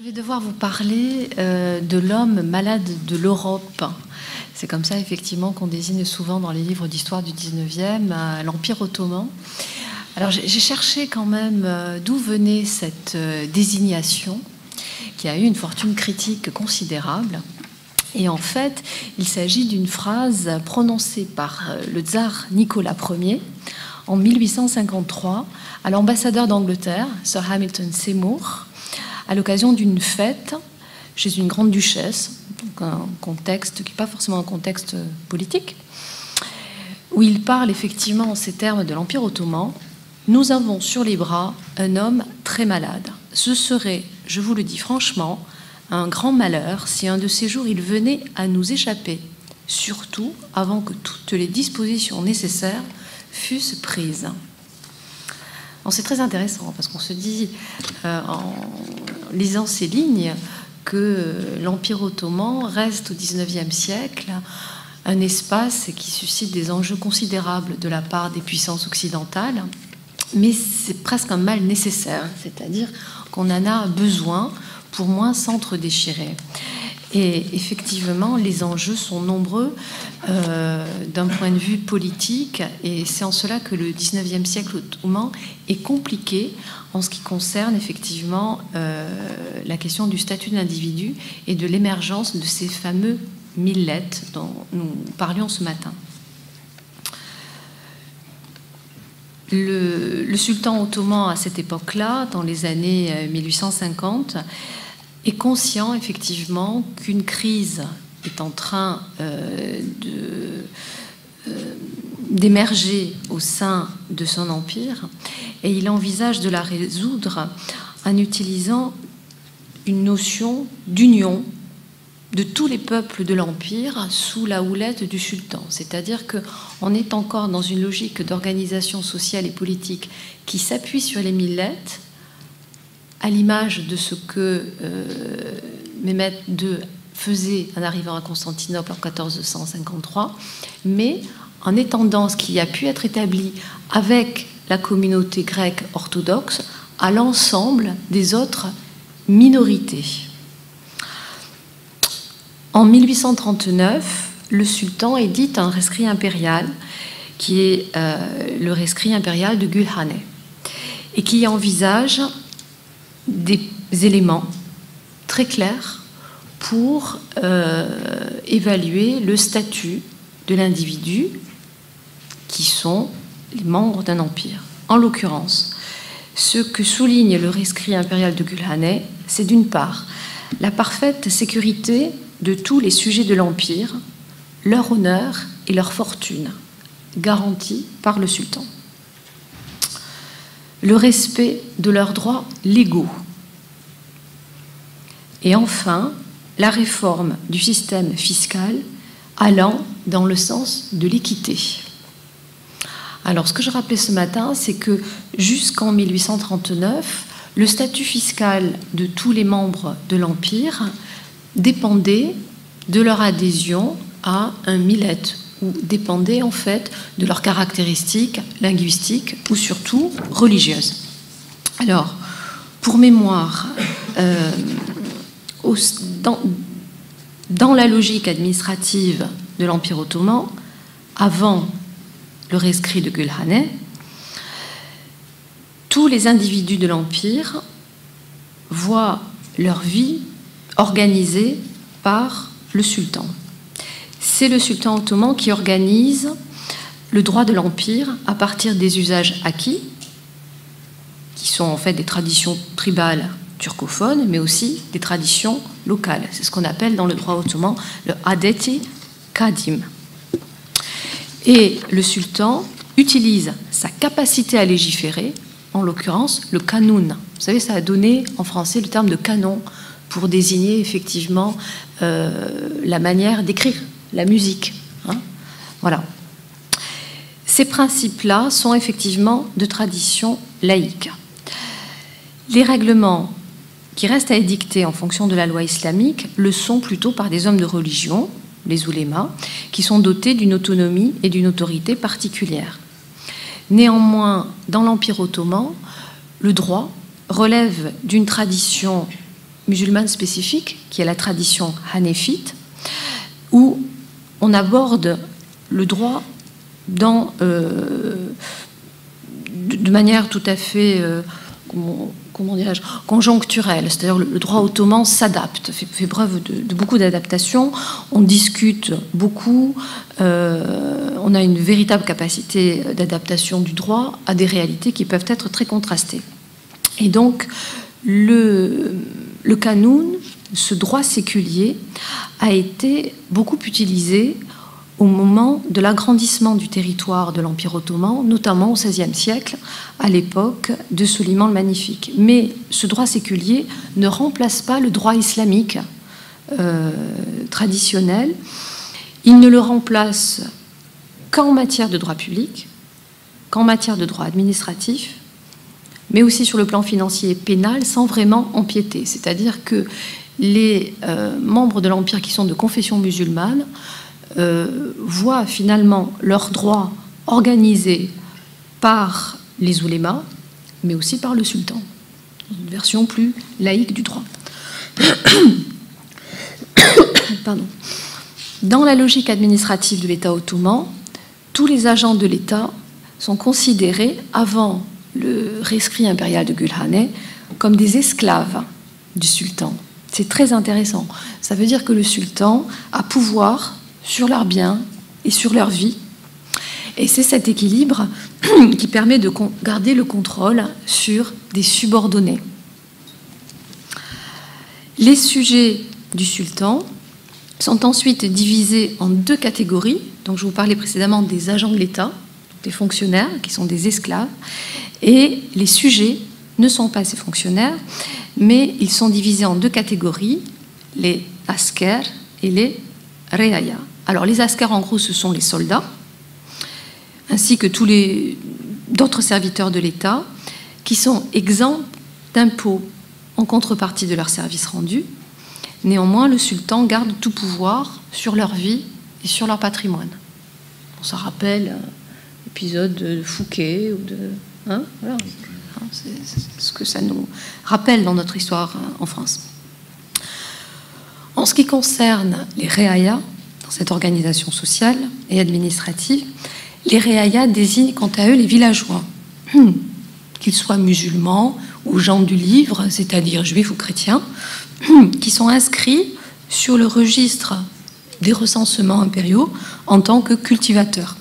Je vais devoir vous parler de l'homme malade de l'Europe. C'est comme ça, effectivement, qu'on désigne souvent dans les livres d'histoire du 19e l'Empire ottoman. Alors, j'ai cherché quand même d'où venait cette désignation, qui a eu une fortune critique considérable. Et en fait, il s'agit d'une phrase prononcée par le tsar Nicolas Ier en 1853 à l'ambassadeur d'Angleterre, Sir Hamilton Seymour, à l'occasion d'une fête chez une grande duchesse, donc un contexte qui n'est pas forcément un contexte politique, où il parle effectivement en ces termes de l'Empire ottoman. « Nous avons sur les bras un homme très malade. Ce serait, je vous le dis franchement, un grand malheur si un de ces jours il venait à nous échapper, surtout avant que toutes les dispositions nécessaires fussent prises. » C'est très intéressant parce qu'on se dit, en lisant ces lignes, que l'Empire ottoman reste au XIXe siècle un espace qui suscite des enjeux considérables de la part des puissances occidentales, mais c'est presque un mal nécessaire, c'est-à-dire qu'on en a besoin pour moins s'entre-déchirer. Et effectivement, les enjeux sont nombreux d'un point de vue politique, et c'est en cela que le 19e siècle ottoman est compliqué en ce qui concerne effectivement la question du statut de l'individu et de l'émergence de ces fameux millettes dont nous parlions ce matin. Le sultan ottoman à cette époque-là, dans les années 1850, est conscient effectivement qu'une crise est en train d'émerger au sein de son empire, et il envisage de la résoudre en utilisant une notion d'union de tous les peuples de l'Empire sous la houlette du sultan. C'est-à-dire qu'on est encore dans une logique d'organisation sociale et politique qui s'appuie sur les millettes, à l'image de ce que Mehmet II faisait en arrivant à Constantinople en 1453, mais en étendant ce qui a pu être établi avec la communauté grecque orthodoxe à l'ensemble des autres minorités. En 1839, le sultan édite un rescrit impérial, qui est le rescrit impérial de Gülhane, et qui envisage des éléments très clairs pour évaluer le statut de l'individu qui sont les membres d'un empire. En l'occurrence, ce que souligne le rescrit impérial de Gülhane, c'est d'une part la parfaite sécurité de tous les sujets de l'empire, leur honneur et leur fortune, garantis par le sultan. Le respect de leurs droits légaux. Et enfin, la réforme du système fiscal allant dans le sens de l'équité. Alors, ce que je rappelais ce matin, c'est que jusqu'en 1839, le statut fiscal de tous les membres de l'Empire dépendait de leur adhésion à un millet, ou dépendait en fait de leurs caractéristiques linguistiques ou surtout religieuses. Alors, pour mémoire, dans la logique administrative de l'Empire ottoman, avant le rescrit de Gülhane, tous les individus de l'Empire voient leur vie organisée par le sultan. C'est le sultan ottoman qui organise le droit de l'Empire à partir des usages acquis, qui sont en fait des traditions tribales turcophones, mais aussi des traditions locales. C'est ce qu'on appelle dans le droit ottoman le Adeti Kadim. Et le sultan utilise sa capacité à légiférer, en l'occurrence le Kanun. Vous savez, ça a donné en français le terme de canon pour désigner effectivement la manière d'écrire la musique. Hein, voilà. Ces principes-là sont effectivement de tradition laïque. Les règlements qui restent à édicter en fonction de la loi islamique le sont plutôt par des hommes de religion, les oulémas, qui sont dotés d'une autonomie et d'une autorité particulière. Néanmoins, dans l'Empire ottoman, le droit relève d'une tradition musulmane spécifique, qui est la tradition hanéfite, où on aborde le droit dans, de manière tout à fait comment dirais-je, conjoncturelle, c'est-à-dire le droit ottoman s'adapte, fait preuve de beaucoup d'adaptations, on discute beaucoup, on a une véritable capacité d'adaptation du droit à des réalités qui peuvent être très contrastées. Et donc, le Kanun, ce droit séculier, a été beaucoup utilisé au moment de l'agrandissement du territoire de l'Empire ottoman, notamment au XVIe siècle, à l'époque de Soliman le Magnifique. Mais ce droit séculier ne remplace pas le droit islamique traditionnel. Il ne le remplace qu'en matière de droit public, qu'en matière de droit administratif, mais aussi sur le plan financier et pénal, sans vraiment empiéter. C'est-à-dire que les membres de l'Empire qui sont de confession musulmane voient finalement leurs droits organisés par les oulémas, mais aussi par le sultan, une version plus laïque du droit. Pardon. Dans la logique administrative de l'État ottoman, tous les agents de l'État sont considérés, avant le rescrit impérial de Gülhane, comme des esclaves du sultan. C'est très intéressant. Ça veut dire que le sultan a pouvoir sur leurs biens et sur leur vie. Et c'est cet équilibre qui permet de garder le contrôle sur des subordonnés. Les sujets du sultan sont ensuite divisés en deux catégories. Donc je vous parlais précédemment des agents de l'État, des fonctionnaires qui sont des esclaves, et les sujets ne sont pas ces fonctionnaires, mais ils sont divisés en deux catégories, les askers et les reaya. Alors les askers, en gros, ce sont les soldats, ainsi que tous les d'autres serviteurs de l'État, qui sont exempts d'impôts en contrepartie de leurs services rendus. Néanmoins, le sultan garde tout pouvoir sur leur vie et sur leur patrimoine. On s'en rappelle l'épisode de Fouquet ou de... Hein, voilà. C'est ce que ça nous rappelle dans notre histoire en France. En ce qui concerne les réaïas, dans cette organisation sociale et administrative, les réaïas désignent quant à eux les villageois, qu'ils soient musulmans ou gens du livre, c'est-à-dire juifs ou chrétiens, qui sont inscrits sur le registre des recensements impériaux en tant que cultivateurs.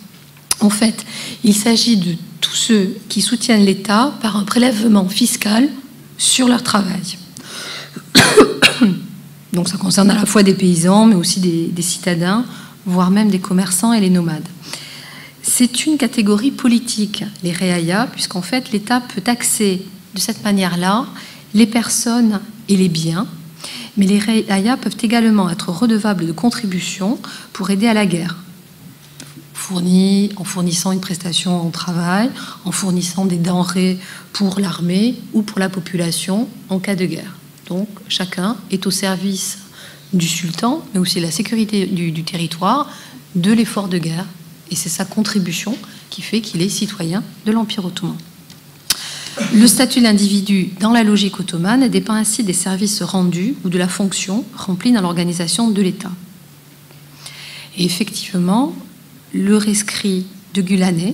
En fait, il s'agit de tous ceux qui soutiennent l'État par un prélèvement fiscal sur leur travail. Donc ça concerne à la fois des paysans, mais aussi des citadins, voire même des commerçants et les nomades. C'est une catégorie politique, les réaïas, puisqu'en fait l'État peut taxer de cette manière-là les personnes et les biens, mais les réaïas peuvent également être redevables de contributions pour aider à la guerre, en fournissant une prestation en travail, en fournissant des denrées pour l'armée ou pour la population en cas de guerre. Donc chacun est au service du sultan, mais aussi de la sécurité du territoire, de l'effort de guerre. Et c'est sa contribution qui fait qu'il est citoyen de l'Empire ottoman. Le statut de l'individu dans la logique ottomane dépend ainsi des services rendus ou de la fonction remplie dans l'organisation de l'État. Et effectivement, le rescrit de Gülhane,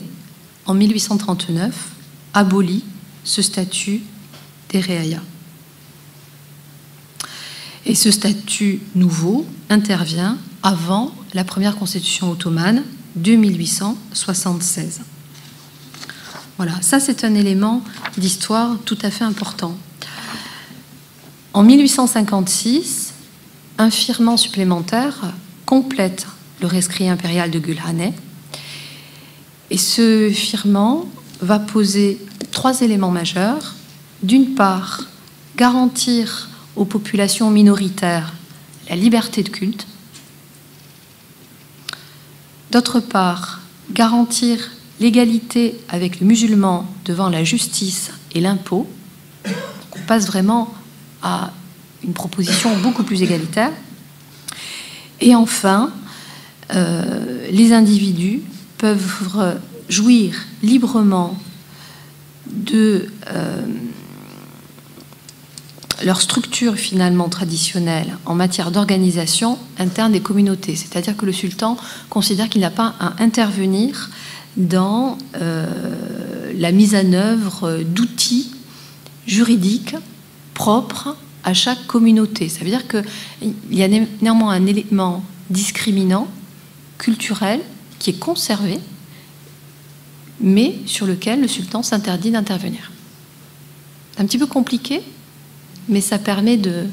en 1839, abolit ce statut des réaïas. Et ce statut nouveau intervient avant la première constitution ottomane de 1876. Voilà, ça c'est un élément d'histoire tout à fait important. En 1856, un firman supplémentaire complète le rescrit impérial de Gülhane. Et ce firman va poser trois éléments majeurs. D'une part, garantir aux populations minoritaires la liberté de culte. D'autre part, garantir l'égalité avec le musulman devant la justice et l'impôt. On passe vraiment à une proposition beaucoup plus égalitaire. Et enfin, les individus peuvent jouir librement leur structure finalement traditionnelle en matière d'organisation interne des communautés. C'est-à-dire que le sultan considère qu'il n'a pas à intervenir dans la mise en œuvre d'outils juridiques propres à chaque communauté. Ça veut dire qu'il y a néanmoins un élément discriminant, culturel, qui est conservé, mais sur lequel le sultan s'interdit d'intervenir. C'est un petit peu compliqué, mais ça permet de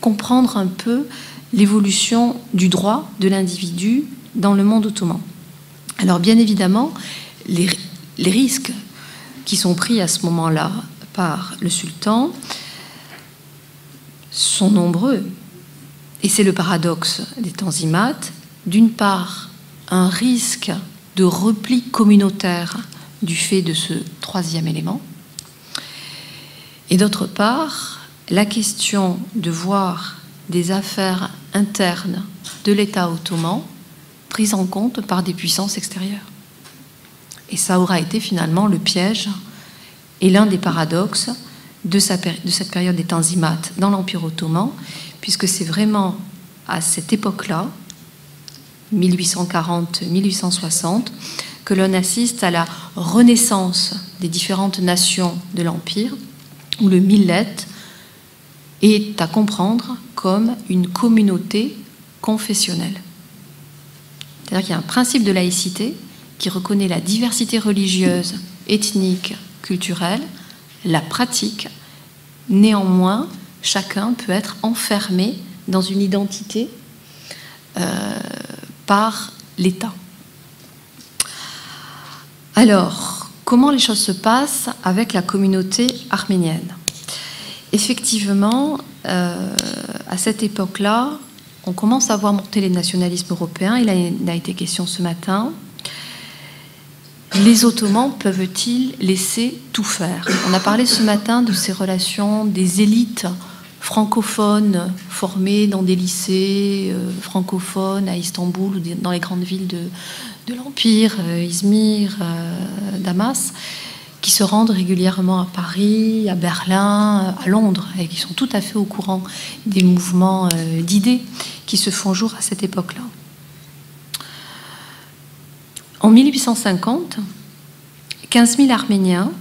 comprendre un peu l'évolution du droit de l'individu dans le monde ottoman. Alors bien évidemment, les risques qui sont pris à ce moment-là par le sultan sont nombreux. Et c'est le paradoxe des tanzimates. D'une part, un risque de repli communautaire du fait de ce troisième élément. Et d'autre part, la question de voir des affaires internes de l'État ottoman prises en compte par des puissances extérieures. Et ça aura été finalement le piège et l'un des paradoxes de cette période des tanzimates dans l'Empire ottoman, puisque c'est vraiment à cette époque-là, 1840-1860, que l'on assiste à la renaissance des différentes nations de l'Empire, où le millet est à comprendre comme une communauté confessionnelle. C'est-à-dire qu'il y a un principe de laïcité qui reconnaît la diversité religieuse, ethnique, culturelle, la pratique. Néanmoins, chacun peut être enfermé dans une identité par l'État. Alors, comment les choses se passent avec la communauté arménienne? Effectivement, à cette époque-là, on commence à voir monter les nationalismes européens. Il en a été question ce matin. Les Ottomans peuvent-ils laisser tout faire? On a parlé ce matin de ces relations des élites francophones formées dans des lycées francophones à Istanbul ou dans les grandes villes de l'Empire, Izmir, Damas, qui se rendent régulièrement à Paris, à Berlin, à Londres, et qui sont tout à fait au courant des mouvements d'idées qui se font jour à cette époque-là. En 1850, 15 000 Arméniens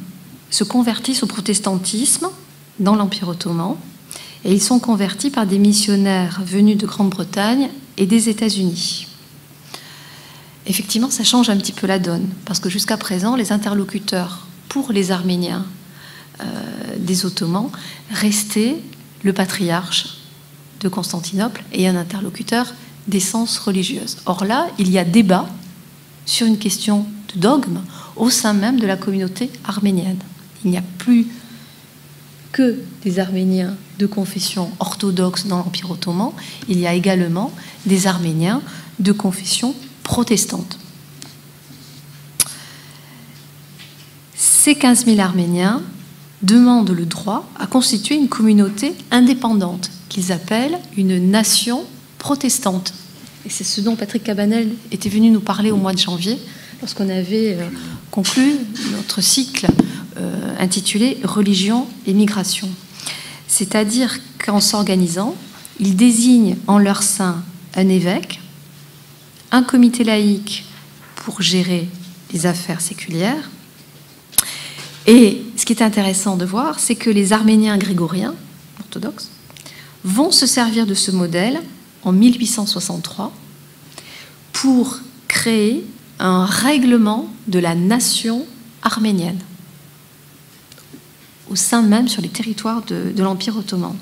se convertissent au protestantisme dans l'Empire ottoman, et ils sont convertis par des missionnaires venus de Grande-Bretagne et des États-Unis. Effectivement, ça change un petit peu la donne, parce que jusqu'à présent, les interlocuteurs pour les Arméniens des Ottomans restait le patriarche de Constantinople et un interlocuteur d'essence religieuse. Or là, il y a débat sur une question de dogme au sein même de la communauté arménienne. Il n'y a plus que des Arméniens de confession orthodoxe dans l'Empire ottoman, il y a également des Arméniens de confession protestante. Ces 15 000 Arméniens demandent le droit à constituer une communauté indépendante qu'ils appellent une nation protestante. Et c'est ce dont Patrick Cabanel était venu nous parler au mois de janvier lorsqu'on avait conclu notre cycle intitulé « Religion et migration ». C'est-à-dire qu'en s'organisant, ils désignent en leur sein un évêque, un comité laïque pour gérer les affaires séculières. Et ce qui est intéressant de voir, c'est que les Arméniens grégoriens, orthodoxes, vont se servir de ce modèle en 1863 pour créer un règlement de la nation arménienne, au sein même sur les territoires de l'Empire ottoman.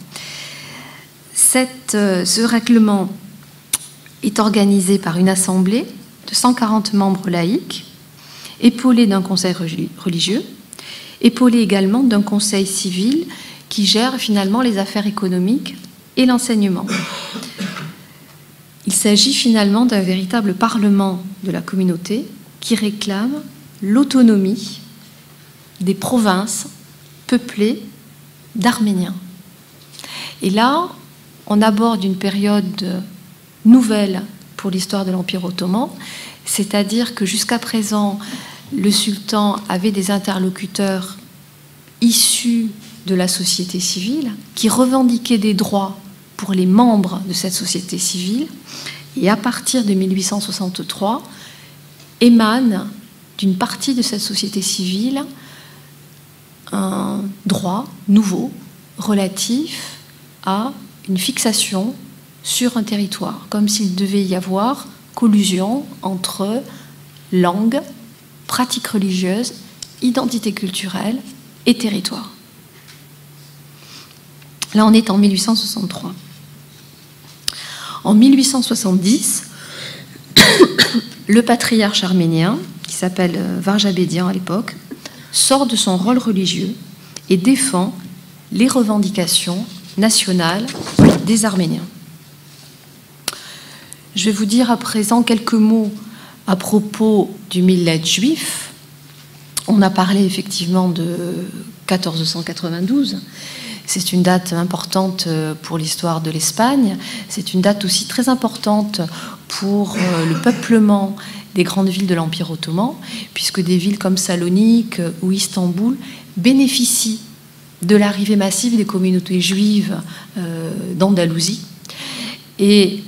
Ce règlement est organisé par une assemblée de 140 membres laïcs, épaulés d'un conseil religieux, épaulé également d'un conseil civil qui gère finalement les affaires économiques et l'enseignement. Il s'agit finalement d'un véritable parlement de la communauté qui réclame l'autonomie des provinces peuplées d'Arméniens. Et là, on aborde une période nouvelle pour l'histoire de l'Empire ottoman, c'est-à-dire que jusqu'à présent, le sultan avait des interlocuteurs issus de la société civile, qui revendiquait des droits pour les membres de cette société civile. Et à partir de 1863, émane d'une partie de cette société civile un droit nouveau relatif à une fixation sur un territoire, comme s'il devait y avoir collusion entre langue, pratique religieuse, identité culturelle et territoire. Là, on est en 1863. En 1870, le patriarche arménien, qui s'appelle Varjabédian à l'époque, sort de son rôle religieux et défend les revendications nationales des Arméniens. Je vais vous dire à présent quelques mots à propos du millet juif. On a parlé effectivement de 1492. C'est une date importante pour l'histoire de l'Espagne. C'est une date aussi très importante pour le peuplement des grandes villes de l'Empire ottoman, puisque des villes comme Salonique ou Istanbul bénéficient de l'arrivée massive des communautés juives d'Andalousie. Et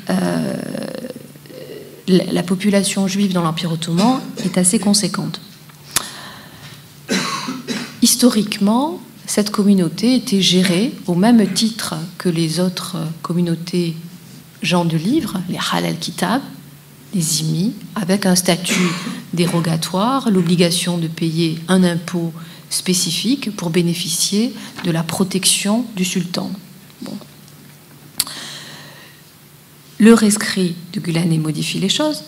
la population juive dans l'Empire ottoman est assez conséquente. Historiquement, cette communauté était gérée au même titre que les autres communautés gens du livre, les Khal al-Kitab, les dhimmis, avec un statut dérogatoire, l'obligation de payer un impôt spécifique pour bénéficier de la protection du sultan. Bon. Le rescrit de Gülhane modifie les choses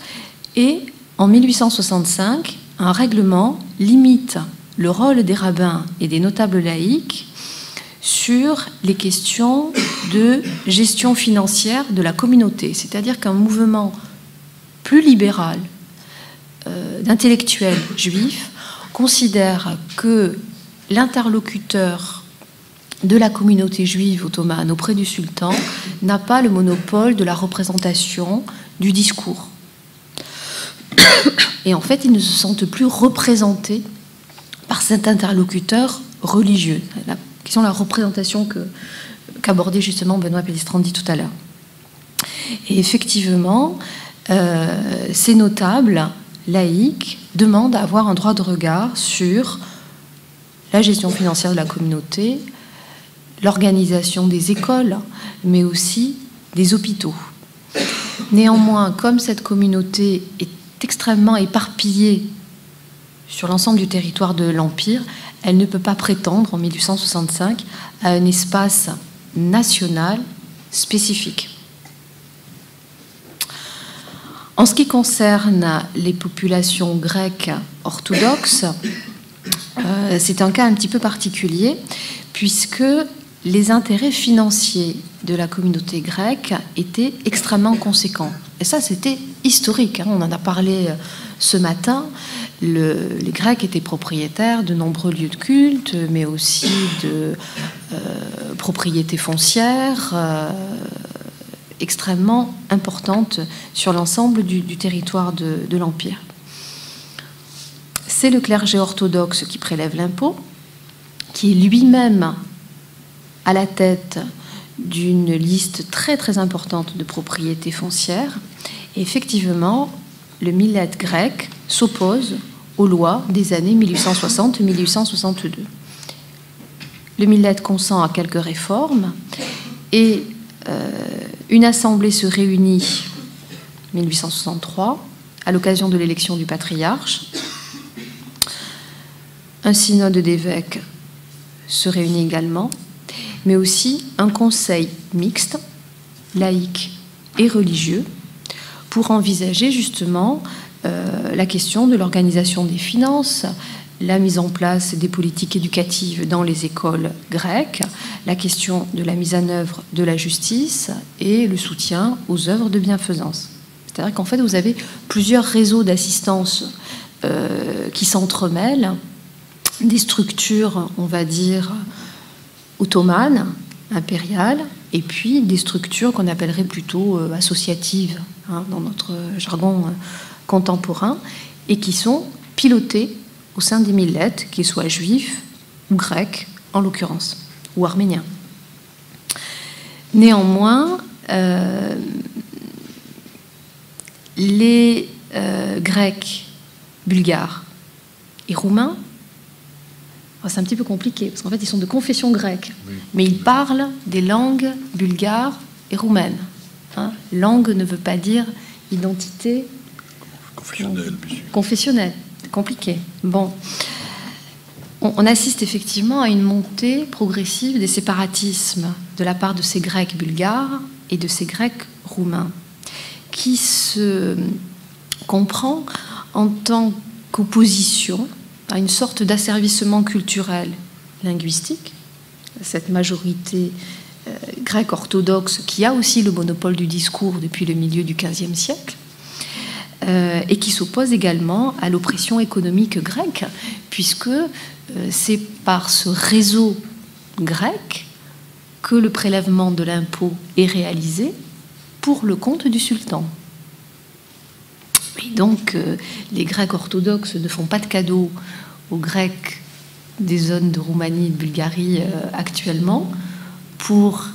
et en 1865, un règlement limite le rôle des rabbins et des notables laïcs sur les questions de gestion financière de la communauté. C'est-à-dire qu'un mouvement plus libéral d'intellectuels juifs considère que l'interlocuteur de la communauté juive ottomane auprès du sultan n'a pas le monopole de la représentation du discours. Et en fait, ils ne se sentent plus représentés par cet interlocuteur religieux. La question de la représentation qu'abordait justement Benoît Pellistrandi tout à l'heure. Et effectivement, ces notables laïcs demandent à avoir un droit de regard sur la gestion financière de la communauté, l'organisation des écoles, mais aussi des hôpitaux. Néanmoins, comme cette communauté est extrêmement éparpillée sur l'ensemble du territoire de l'Empire, elle ne peut pas prétendre, en 1865, à un espace national spécifique. En ce qui concerne les populations grecques orthodoxes, c'est un cas un petit peu particulier, puisque les intérêts financiers de la communauté grecque étaient extrêmement conséquents. Et ça, c'était historique, hein, on en a parlé ce matin. Les Grecs étaient propriétaires de nombreux lieux de culte, mais aussi de propriétés foncières extrêmement importantes sur l'ensemble du territoire de l'Empire. C'est le clergé orthodoxe qui prélève l'impôt, qui est lui-même à la tête d'une liste très très importante de propriétés foncières. Et effectivement, le millet grec s'oppose aux lois des années 1860-1862. Le millet consent à quelques réformes et une assemblée se réunit en 1863 à l'occasion de l'élection du patriarche. Un synode d'évêques se réunit également, mais aussi un conseil mixte, laïque et religieux, pour envisager justement la question de l'organisation des finances, la mise en place des politiques éducatives dans les écoles grecques, la question de la mise en œuvre de la justice et le soutien aux œuvres de bienfaisance. C'est-à-dire qu'en fait, vous avez plusieurs réseaux d'assistance qui s'entremêlent, des structures, on va dire, ottomanes, impériales, et puis des structures qu'on appellerait plutôt associatives, hein, dans notre jargon contemporain, et qui sont pilotées au sein des millets, qu'ils soient juifs ou grecs en l'occurrence. ou arménien. Néanmoins, les Grecs, Bulgares et Roumains, c'est un petit peu compliqué, parce qu'en fait, ils sont de confession grecque, mais ils parlent des langues bulgares et roumaines. Hein, langue ne veut pas dire identité confessionnelle. Confessionnelle, compliqué. Bon, on assiste effectivement à une montée progressive des séparatismes de la part de ces Grecs bulgares et de ces Grecs roumains, qui se comprend en tant qu'opposition à une sorte d'asservissement culturel linguistique, cette majorité grecque orthodoxe qui a aussi le monopole du discours depuis le milieu du XVe siècle, et qui s'oppose également à l'oppression économique grecque, puisque c'est par ce réseau grec que le prélèvement de l'impôt est réalisé pour le compte du sultan. Et donc, les Grecs orthodoxes ne font pas de cadeaux aux Grecs des zones de Roumanie et de Bulgarie actuellement pour,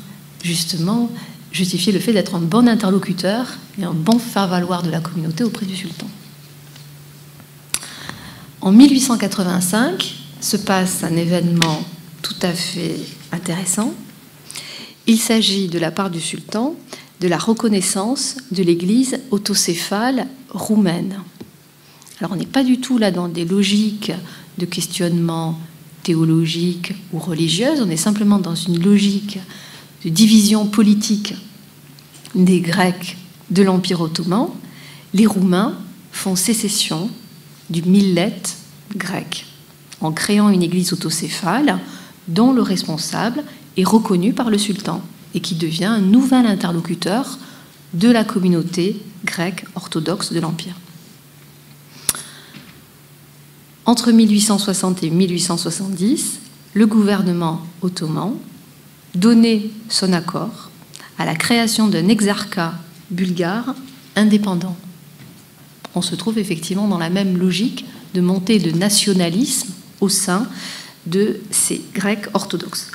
justement, justifier le fait d'être un bon interlocuteur et un bon faire-valoir de la communauté auprès du sultan. En 1885, se passe un événement tout à fait intéressant. Il s'agit, de la part du sultan, de la reconnaissance de l'Église autocéphale roumaine. Alors on n'est pas du tout là dans des logiques de questionnement théologique ou religieuse, on est simplement dans une logique de division politique des Grecs de l'Empire ottoman. Les Roumains font sécession du millet grec en créant une église autocéphale dont le responsable est reconnu par le sultan et qui devient un nouvel interlocuteur de la communauté grecque orthodoxe de l'Empire. Entre 1860 et 1870, le gouvernement ottoman donnait son accord à la création d'un exarchat bulgare indépendant. On se trouve effectivement dans la même logique de montée de nationalisme au sein de ces Grecs orthodoxes.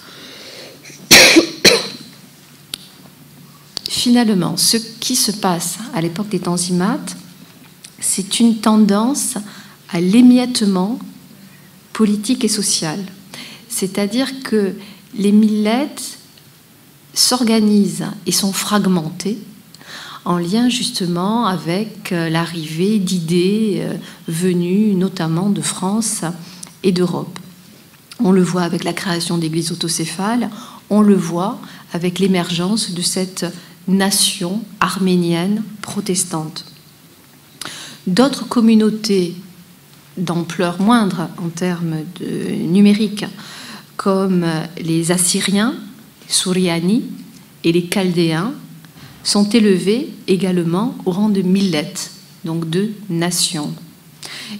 Finalement, ce qui se passe à l'époque des Tanzimat, c'est une tendance à l'émiettement politique et social. C'est-à-dire que les millets s'organisent et sont fragmentés en lien justement avec l'arrivée d'idées venues notamment de France et d'Europe. On le voit avec la création d'églises autocéphales, on le voit avec l'émergence de cette nation arménienne protestante. D'autres communautés d'ampleur moindre en termes numériques, comme les Assyriens, les Sourianis et les Chaldéens, sont élevés également au rang de millet, donc de nation.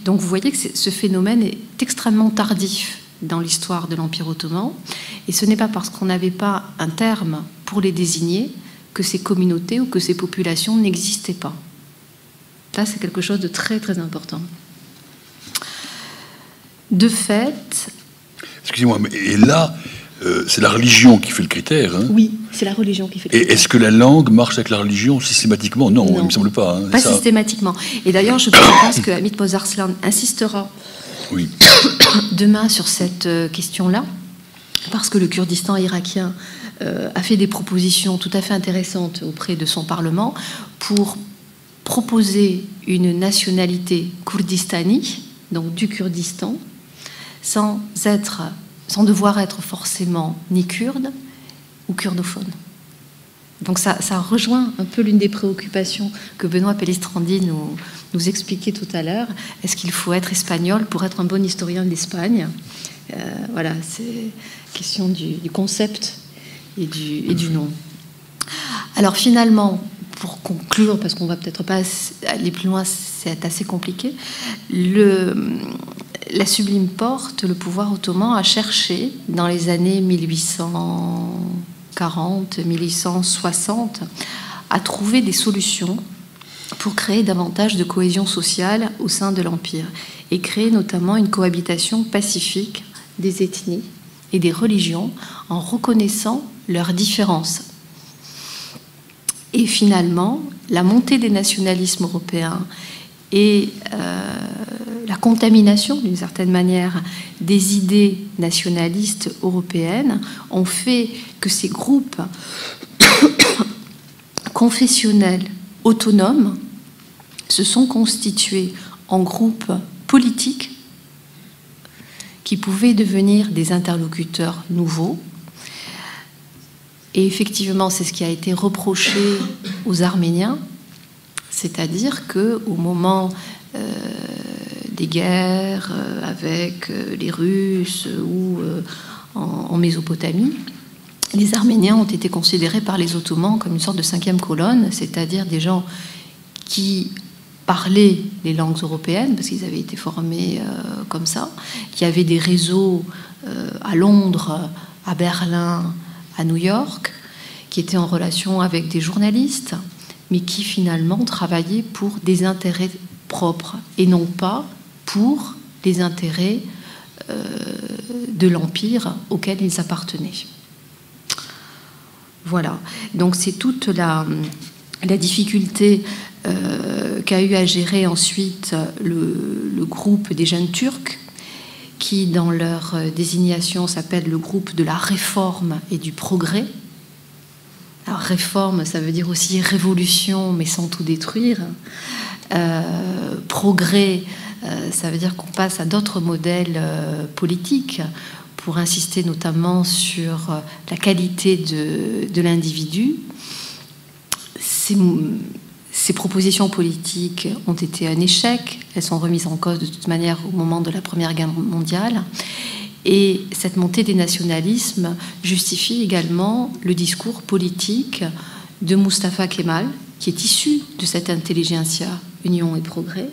Donc vous voyez que ce phénomène est extrêmement tardif dans l'histoire de l'Empire ottoman, et ce n'est pas parce qu'on n'avait pas un terme pour les désigner que ces communautés ou que ces populations n'existaient pas. Là, c'est quelque chose de très, très important. De fait... Excusez-moi, mais et là, c'est la religion qui fait le critère. Hein. Oui, c'est la religion qui fait le critère. Et est-ce que la langue marche avec la religion systématiquement? Non, non, il ne me semble pas. Hein, pas ça. Systématiquement. Et d'ailleurs, je pense que Hamid Pozarslan insistera oui. demain sur cette question-là, parce que le Kurdistan irakien a fait des propositions tout à fait intéressantes auprès de son Parlement pour proposer une nationalité kurdistanie, donc du Kurdistan, sans devoir être forcément ni kurde ou kurdophone. Donc ça rejoint un peu l'une des préoccupations que Benoît Pellistrandi nous expliquait tout à l'heure. Est-ce qu'il faut être espagnol pour être un bon historien d'Espagne? Voilà, c'est question du concept et du nom. Alors finalement, pour conclure, parce qu'on va peut-être pas aller plus loin, c'est assez compliqué, la Sublime Porte, le pouvoir ottoman, a cherché dans les années 1840-1860 à trouver des solutions pour créer davantage de cohésion sociale au sein de l'Empire et créer notamment une cohabitation pacifique des ethnies et des religions en reconnaissant leurs différences. Et finalement, la montée des nationalismes européens et la contamination, d'une certaine manière, des idées nationalistes européennes ont fait que ces groupes confessionnels autonomes se sont constitués en groupes politiques qui pouvaient devenir des interlocuteurs nouveaux. Et effectivement, c'est ce qui a été reproché aux Arméniens, c'est-à-dire qu'au moment des guerres avec les Russes ou en Mésopotamie, les Arméniens ont été considérés par les Ottomans comme une sorte de cinquième colonne, c'est-à-dire des gens qui parlaient les langues européennes, parce qu'ils avaient été formés comme ça, qui avaient des réseaux à Londres, à Berlin, à New York, qui étaient en relation avec des journalistes, mais qui finalement travaillaient pour des intérêts propres et non pas pour les intérêts de l'Empire auquel ils appartenaient. Voilà, donc c'est toute la difficulté qu'a eu à gérer ensuite le groupe des jeunes Turcs, qui dans leur désignation s'appelle le groupe de la réforme et du progrès. Alors réforme, ça veut dire aussi révolution, mais sans tout détruire. Progrès, ça veut dire qu'on passe à d'autres modèles politiques, pour insister notamment sur la qualité de l'individu. Ces propositions politiques ont été un échec. Elles sont remises en cause de toute manière au moment de la Première Guerre mondiale. Et cette montée des nationalismes justifie également le discours politique de Mustafa Kemal, qui est issu de cette intelligentsia Union et progrès,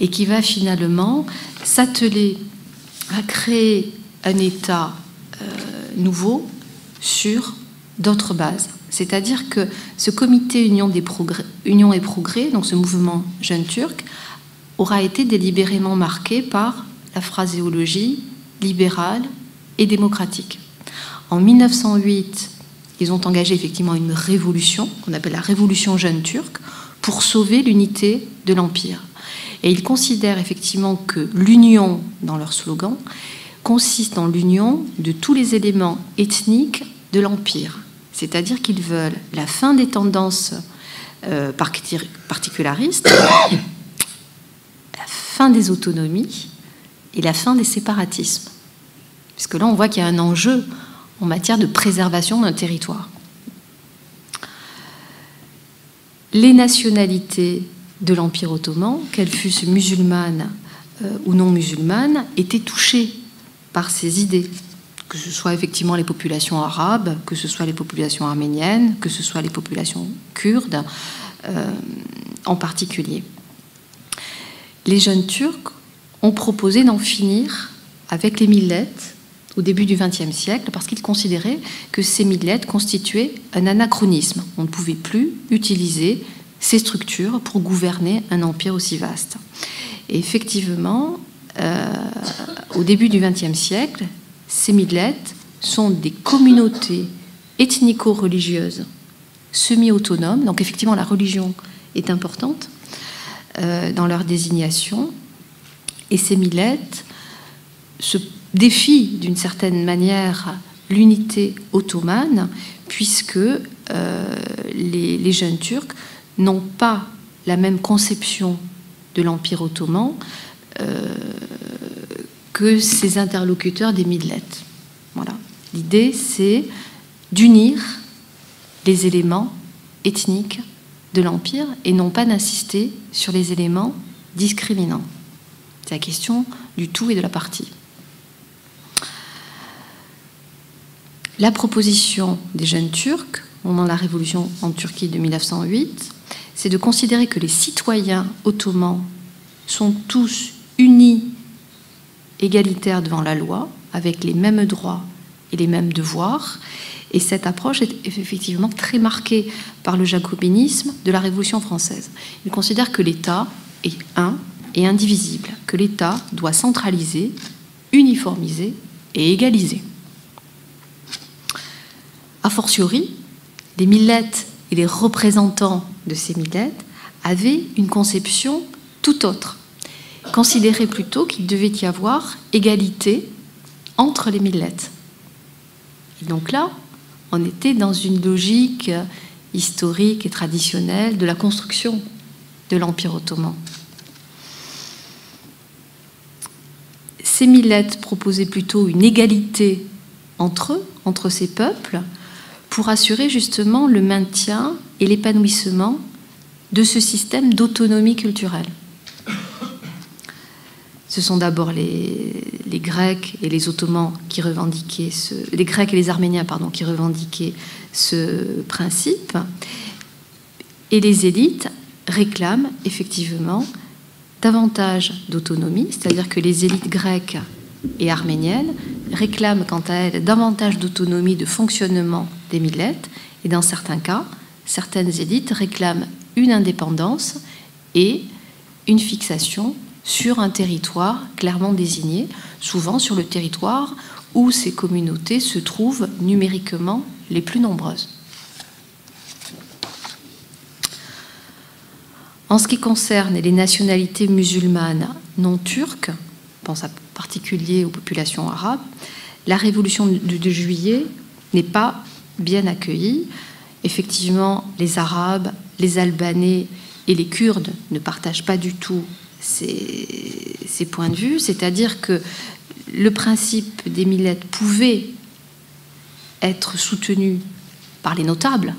et qui va finalement s'atteler à créer un État nouveau sur d'autres bases. C'est-à-dire que ce comité Union et progrès, donc ce mouvement jeune turc, aura été délibérément marqué par la phraséologie libérale et démocratique. En 1908, ils ont engagé effectivement une révolution, qu'on appelle la révolution jeune turque, pour sauver l'unité de l'Empire. Et ils considèrent effectivement que l'union, dans leur slogan, consiste en l'union de tous les éléments ethniques de l'Empire. C'est-à-dire qu'ils veulent la fin des tendances particularistes, la fin des autonomies et la fin des séparatismes. Puisque là, on voit qu'il y a un enjeu en matière de préservation d'un territoire. Les nationalités de l'Empire ottoman, qu'elles fussent musulmanes ou non musulmanes, étaient touchées par ces idées, que ce soit effectivement les populations arabes, que ce soit les populations arméniennes, que ce soit les populations kurdes en particulier. Les jeunes Turcs ont proposé d'en finir avec les millettes au début du XXe siècle, parce qu'ils considéraient que ces millettes constituaient un anachronisme. On ne pouvait plus utiliser ces structures pour gouverner un empire aussi vaste. Et effectivement, au début du XXe siècle, ces millettes sont des communautés ethnico-religieuses semi-autonomes. Donc effectivement, la religion est importante dans leur désignation. Et ces millettes se défient d'une certaine manière l'unité ottomane, puisque les jeunes Turcs n'ont pas la même conception de l'Empire ottoman que ces interlocuteurs des millettes. Voilà. L'idée, c'est d'unir les éléments ethniques de l'Empire et non pas d'insister sur les éléments discriminants. C'est la question du tout et de la partie. La proposition des jeunes Turcs, au moment de la révolution en Turquie de 1908, c'est de considérer que les citoyens ottomans sont tous unis, égalitaires devant la loi, avec les mêmes droits et les mêmes devoirs. Et cette approche est effectivement très marquée par le jacobinisme de la Révolution française. Il considère que l'État est un et indivisible, que l'État doit centraliser, uniformiser et égaliser. A fortiori, les millettes et les représentants de ces millettes avaient une conception tout autre, considéraient plutôt qu'il devait y avoir égalité entre les millettes. Et donc là, on était dans une logique historique et traditionnelle de la construction de l'Empire ottoman. Ces millettes proposaient plutôt une égalité entre eux, entre ces peuples, pour assurer justement le maintien et l'épanouissement de ce système d'autonomie culturelle. Ce sont d'abord les Grecs et les Ottomans qui revendiquaient les Grecs et les Arméniens, pardon, qui revendiquaient ce principe, et les élites réclament effectivement davantage d'autonomie, c'est-à-dire que les élites grecques et arméniennes réclament quant à elles davantage d'autonomie de fonctionnement des millettes, et dans certains cas, certaines élites réclament une indépendance et une fixation sur un territoire clairement désigné, souvent sur le territoire où ces communautés se trouvent numériquement les plus nombreuses. En ce qui concerne les nationalités musulmanes non turques, je pense en particulier aux populations arabes, la révolution de juillet n'est pas bien accueillie. Effectivement, les Arabes, les Albanais et les Kurdes ne partagent pas du tout ces points de vue, c'est-à-dire que le principe des millettes pouvait être soutenu par les notables,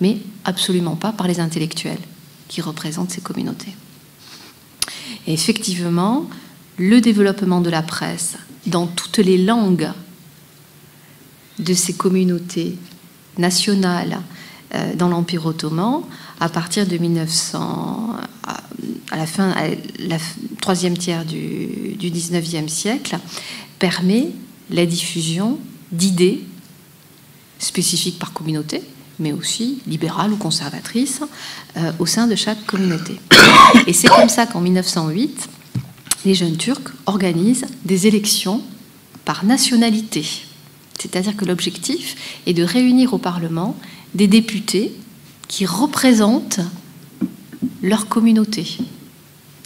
mais absolument pas par les intellectuels qui représentent ces communautés. Et effectivement, le développement de la presse dans toutes les langues de ces communautés nationales dans l'Empire ottoman, à partir de 1900, à la troisième tiers du 19e siècle, permet la diffusion d'idées spécifiques par communauté, mais aussi libérales ou conservatrices, au sein de chaque communauté. Et c'est comme ça qu'en 1908, les jeunes Turcs organisent des élections par nationalité. C'est-à-dire que l'objectif est de réunir au Parlement des députés qui représentent leur communauté.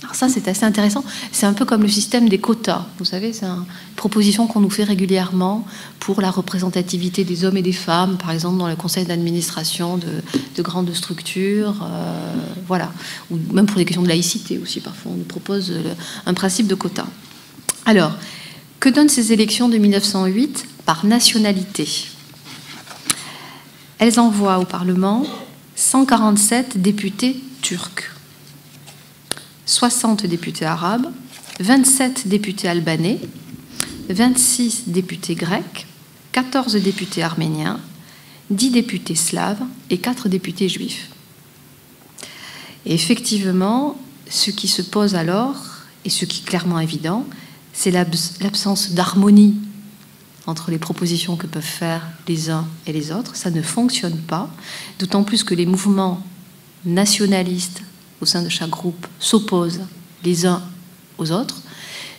Alors ça, c'est assez intéressant. C'est un peu comme le système des quotas. Vous savez, c'est une proposition qu'on nous fait régulièrement pour la représentativité des hommes et des femmes, par exemple dans le conseil d'administration de grandes structures, voilà. Ou même pour des questions de laïcité aussi, parfois, on nous propose un principe de quota. Alors, que donnent ces élections de 1908 par nationalité? Elles envoient au Parlement 147 députés turcs, 60 députés arabes, 27 députés albanais, 26 députés grecs, 14 députés arméniens, 10 députés slaves et 4 députés juifs. Et effectivement, ce qui se pose alors, et ce qui est clairement évident, c'est l'absence d'harmonie entre les propositions que peuvent faire les uns et les autres. Ça ne fonctionne pas, d'autant plus que les mouvements nationalistes au sein de chaque groupe s'opposent les uns aux autres,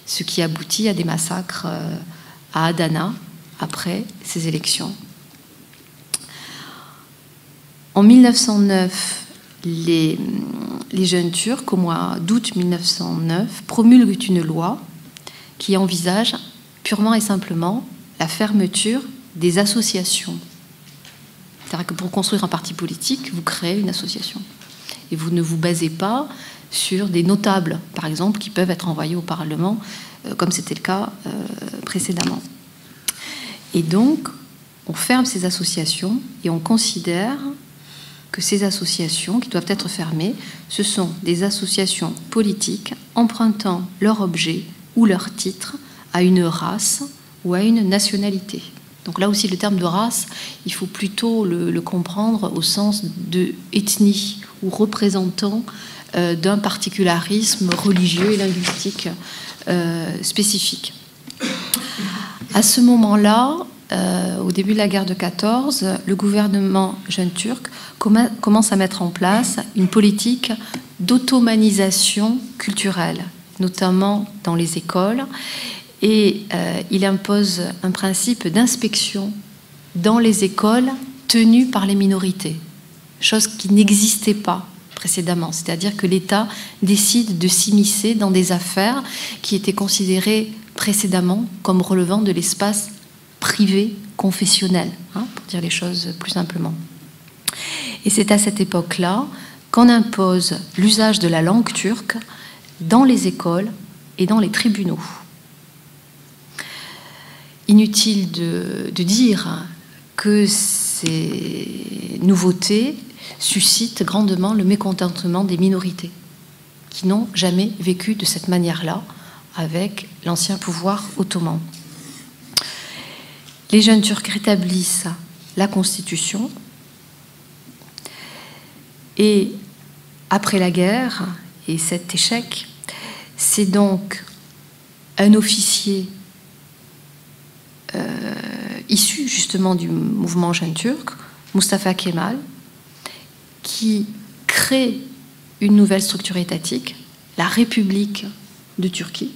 ce qui aboutit à des massacres à Adana après ces élections. En 1909, les jeunes Turcs, au mois d'août 1909, promulguent une loi qui envisage purement et simplement la fermeture des associations. C'est-à-dire que pour construire un parti politique, vous créez une association. Et vous ne vous basez pas sur des notables, par exemple, qui peuvent être envoyés au Parlement, comme c'était le cas précédemment. Et donc, on ferme ces associations et on considère que ces associations qui doivent être fermées, ce sont des associations politiques empruntant leur objet ou leur titre à une race ou à une nationalité. Donc là aussi, le terme de race, il faut plutôt le comprendre au sens de ethnie ou représentant d'un particularisme religieux et linguistique spécifique. À ce moment-là, au début de la guerre de 14, le gouvernement jeune turc commence à mettre en place une politique d'automanisation culturelle, notamment dans les écoles, et il impose un principe d'inspection dans les écoles tenues par les minorités, chose qui n'existait pas précédemment, c'est-à-dire que l'État décide de s'immiscer dans des affaires qui étaient considérées précédemment comme relevant de l'espace privé confessionnel, hein, pour dire les choses plus simplement. Et c'est à cette époque-là qu'on impose l'usage de la langue turque dans les écoles et dans les tribunaux. Inutile de dire que ces nouveautés suscitent grandement le mécontentement des minorités qui n'ont jamais vécu de cette manière-là avec l'ancien pouvoir ottoman. Les jeunes Turcs rétablissent la Constitution et après la guerre et cet échec, c'est donc un officier issu justement du mouvement jeune turc, Mustafa Kemal, qui crée une nouvelle structure étatique, la République de Turquie,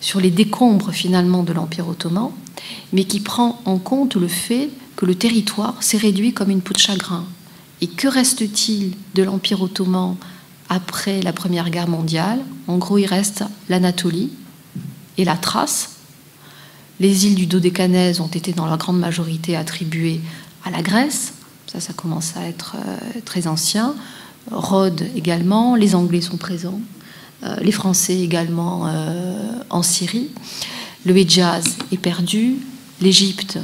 sur les décombres finalement de l'Empire ottoman, mais qui prend en compte le fait que le territoire s'est réduit comme une peau de chagrin. Et que reste-t-il de l'Empire ottoman après la Première Guerre mondiale? En gros, il reste l'Anatolie et la Thrace. Les îles du Dodecanèse ont été dans leur grande majorité attribuées à la Grèce. Ça commence à être très ancien. Rhodes également, les Anglais sont présents. Les Français également en Syrie. Le Hedjaz est perdu. L'Égypte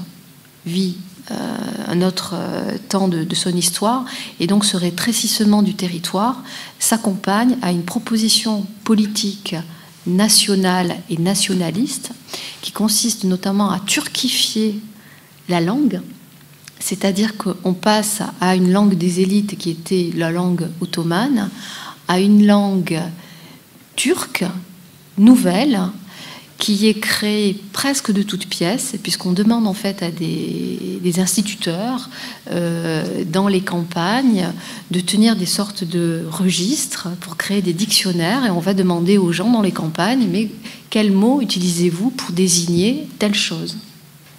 vit un autre temps de son histoire, et donc ce rétrécissement du territoire s'accompagne à une proposition politique nationale et nationaliste qui consiste notamment à turquifier la langue, c'est-à-dire qu'on passe à une langue des élites qui était la langue ottomane, à une langue turque nouvelle, qui est créé presque de toutes pièces, puisqu'on demande en fait à des instituteurs dans les campagnes de tenir des sortes de registres pour créer des dictionnaires, et on va demander aux gens dans les campagnes, mais quel mot utilisez-vous pour désigner telle chose?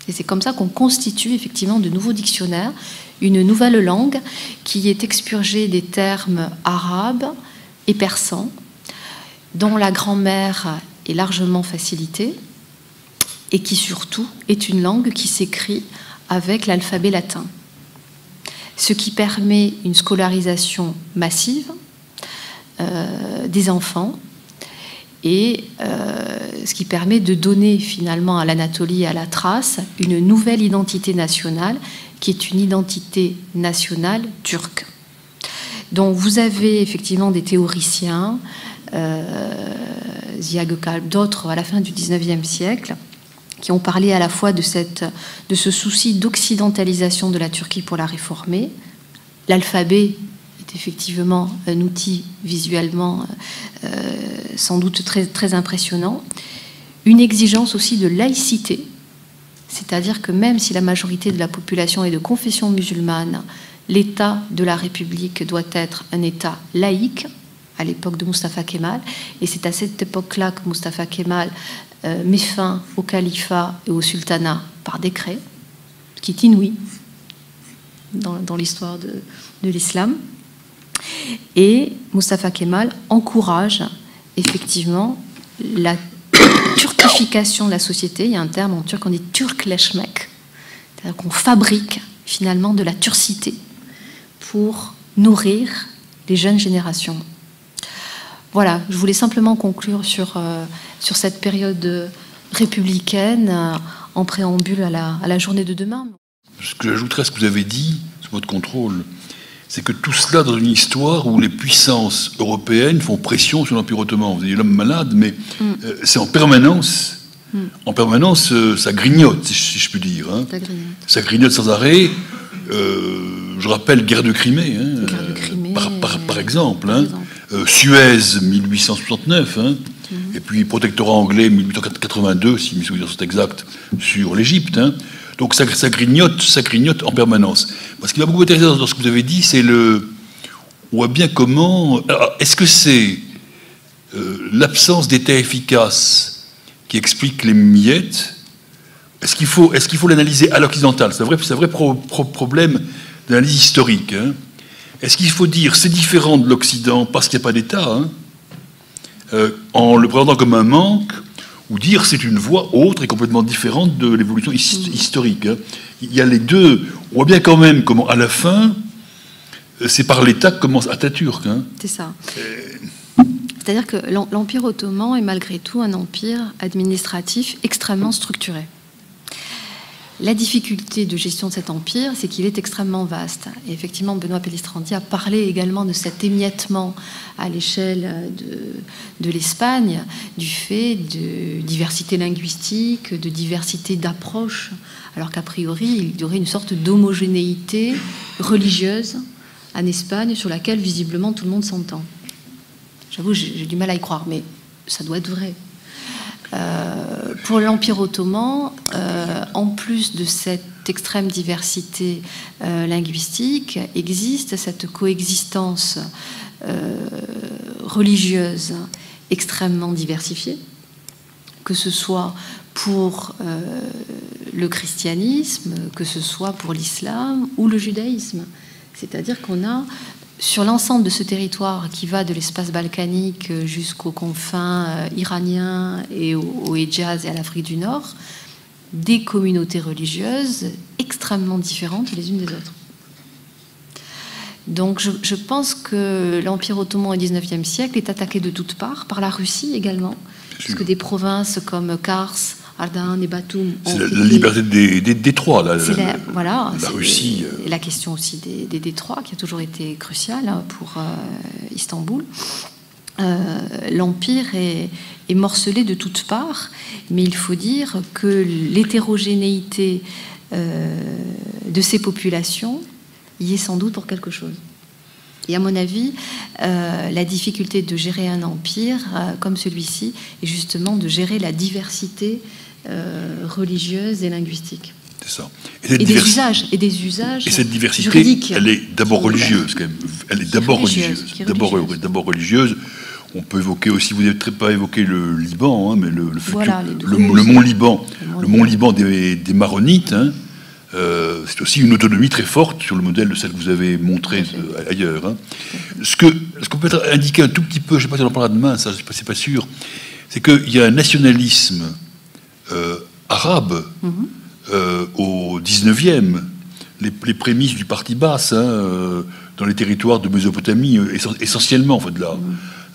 Et c'est comme ça qu'on constitue effectivement de nouveaux dictionnaires, une nouvelle langue qui est expurgée des termes arabes et persans, dont la grammaire est largement facilitée et qui surtout est une langue qui s'écrit avec l'alphabet latin, ce qui permet une scolarisation massive des enfants et ce qui permet de donner finalement à l'Anatolie et à la Thrace une nouvelle identité nationale qui est une identité nationale turque. Donc vous avez effectivement des théoriciens, Ziya Gökalp, d'autres à la fin du XIXe siècle, qui ont parlé à la fois de ce souci d'occidentalisation de la Turquie pour la réformer. L'alphabet est effectivement un outil visuellement sans doute très, très impressionnant. Une exigence aussi de laïcité, c'est-à-dire que même si la majorité de la population est de confession musulmane, l'État de la République doit être un État laïque, à l'époque de Mustafa Kemal, et c'est à cette époque-là que Mustafa Kemal met fin au califat et au sultanat par décret, qui est inouï dans l'histoire de l'islam. Et Mustafa Kemal encourage effectivement la turquification de la société. Il y a un terme en turc, on dit turkleşmek, c'est-à-dire qu'on fabrique finalement de la turcité pour nourrir les jeunes générations. Voilà, je voulais simplement conclure sur cette période républicaine en préambule à la journée de demain. Ce que j'ajouterais à ce que vous avez dit, sous votre contrôle, c'est que tout cela dans une histoire où les puissances européennes font pression sur l'Empire ottoman. Vous avez l'homme malade, mais c'est en permanence, ça grignote, si je puis dire. Hein. Ça grignote sans arrêt. Je rappelle guerre de Crimée, hein, par exemple. Hein. Suez, 1869, hein, et puis protectorat anglais, 1882, si mes souvenirs sont exacts, sur l'Égypte. Hein. Donc ça grignote en permanence. Parce qu'il m'a beaucoup intéressé dans ce que vous avez dit, c'est le... On voit bien comment... Est-ce que c'est l'absence d'État efficace qui explique les miettes? Est-ce qu'il faut l'analyser à l'occidental? C'est un vrai problème d'analyse historique. Hein. Est-ce qu'il faut dire c'est différent de l'Occident parce qu'il n'y a pas d'État, hein, en le présentant comme un manque, ou dire c'est une voie autre et complètement différente de l'évolution historique, hein. Il y a les deux. On voit bien quand même comment, à la fin, c'est par l'État que commence Atatürk. Hein. C'est ça. C'est-à-dire que l'Empire ottoman est malgré tout un empire administratif extrêmement structuré. La difficulté de gestion de cet empire, c'est qu'il est extrêmement vaste. Et effectivement, Benoît Pellistrandi a parlé également de cet émiettement à l'échelle de l'Espagne, du fait de diversité linguistique, de diversité d'approches, alors qu'a priori, il y aurait une sorte d'homogénéité religieuse en Espagne sur laquelle, visiblement, tout le monde s'entend. J'avoue, j'ai du mal à y croire, mais ça doit être vrai. Pour l'Empire ottoman, en plus de cette extrême diversité linguistique, existe cette coexistence religieuse extrêmement diversifiée, que ce soit pour le christianisme, que ce soit pour l'islam ou le judaïsme. C'est-à-dire qu'on a, sur l'ensemble de ce territoire qui va de l'espace balkanique jusqu'aux confins iraniens et au Hedjaz et à l'Afrique du Nord, des communautés religieuses extrêmement différentes les unes des autres. Donc je pense que l'Empire ottoman au XIXe siècle est attaqué de toutes parts, par la Russie également, puisque des provinces comme Kars, Ardahan et Batum... C'est la liberté des détroits, là. Voilà, la Russie. Et la question aussi des détroits, qui a toujours été cruciale pour Istanbul. L'Empire est morcelé de toutes parts, mais il faut dire que l'hétérogénéité de ces populations y est sans doute pour quelque chose. Et à mon avis, la difficulté de gérer un empire comme celui-ci est justement de gérer la diversité religieuse et linguistique. C'est ça. Et des usages. Et cette diversité, elle est d'abord religieuse quand même. Elle est d'abord religieuse. On peut évoquer aussi, vous n'avez pas évoqué le Liban, hein, mais le mont Liban, le mont Liban des Maronites. Hein. C'est aussi une autonomie très forte sur le modèle de celle que vous avez montrée ailleurs. Hein. Ce qu'on peut indiquer un tout petit peu, je ne sais pas si on en parlera demain, ça, c'est pas sûr, c'est qu'il y a un nationalisme arabe au 19e, les prémices du parti basse, hein, dans les territoires de Mésopotamie, essentiellement, en fait,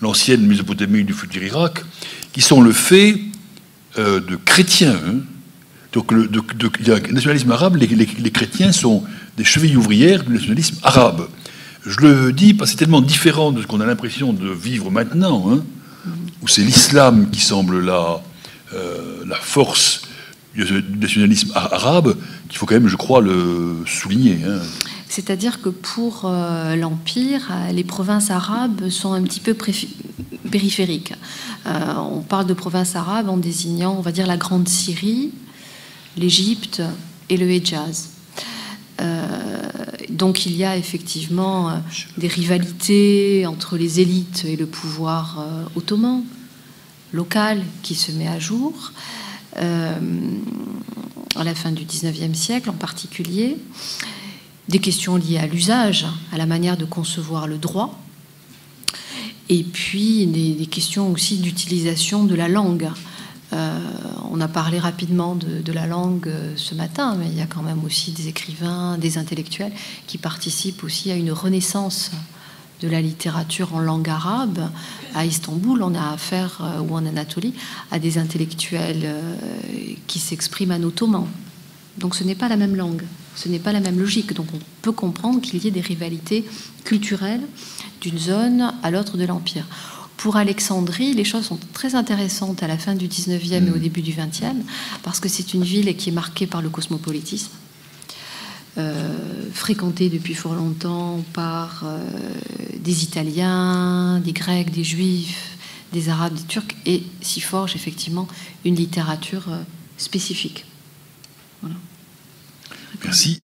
l'ancienne Mésopotamie du futur Irak, qui sont le fait de chrétiens. Hein. Donc, le nationalisme arabe, les chrétiens sont des chevilles ouvrières du nationalisme arabe. Je le dis parce que c'est tellement différent de ce qu'on a l'impression de vivre maintenant, hein, où c'est l'islam qui semble la force du nationalisme arabe, qu'il faut quand même, je crois, le souligner. Hein. C'est-à-dire que pour l'Empire, les provinces arabes sont un petit peu périphériques. On parle de provinces arabes en désignant, on va dire, la Grande Syrie, l'Égypte et le Hedjaz. Donc il y a effectivement des rivalités entre les élites et le pouvoir ottoman, local, qui se met à jour, à la fin du XIXe siècle en particulier. Des questions liées à l'usage, à la manière de concevoir le droit, et puis des questions aussi d'utilisation de la langue. On a parlé rapidement de la langue ce matin, mais il y a quand même aussi des écrivains, des intellectuels qui participent aussi à une renaissance de la littérature en langue arabe. À Istanbul, on a affaire, ou en Anatolie, à des intellectuels qui s'expriment en ottoman. Donc ce n'est pas la même langue, ce n'est pas la même logique. Donc on peut comprendre qu'il y ait des rivalités culturelles d'une zone à l'autre de l'Empire. Pour Alexandrie, les choses sont très intéressantes à la fin du 19e et au début du 20e, parce que c'est une ville qui est marquée par le cosmopolitisme, fréquentée depuis fort longtemps par des Italiens, des Grecs, des Juifs, des Arabes, des Turcs, et s'y forge effectivement une littérature spécifique. Voilà. Merci.